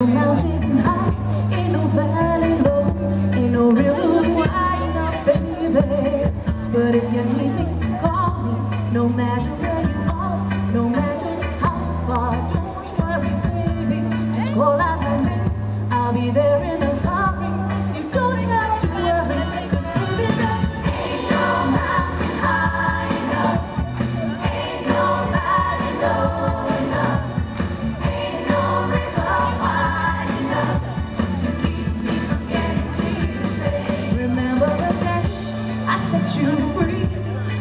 Mountain high, ain't no valley low, ain't no river wide enough, baby. But if you need me, call me, no matter where you are, no matter how far. Don't worry, baby, just call out my name, I'll be there in a hurry. You don't have to worry, 'cause baby, there ain't no mountain high enough, ain't no valley low enough. You free.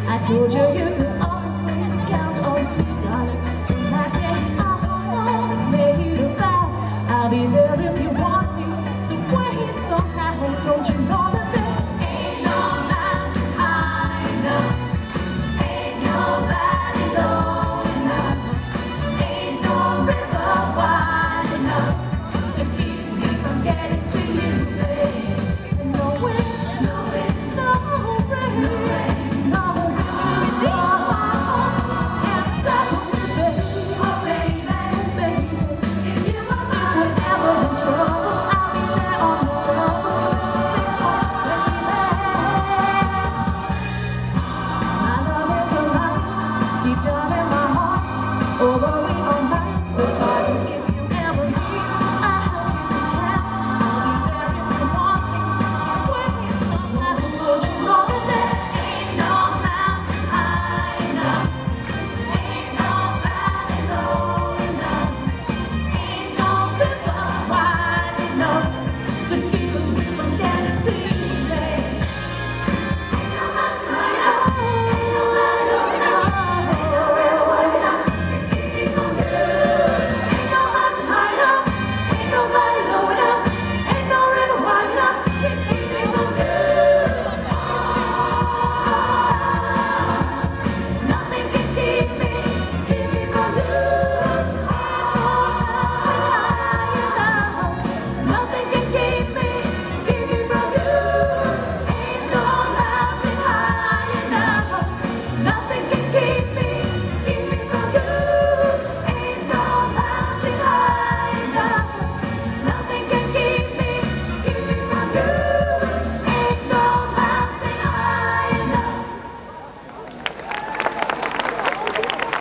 I told you you could always count on me, darling. In my day, I made a vow. I'll be there if you want me. So wait, so how don't you know that there ain't no mountain high enough, ain't no valley low enough, ain't no river wide enough to keep me from getting.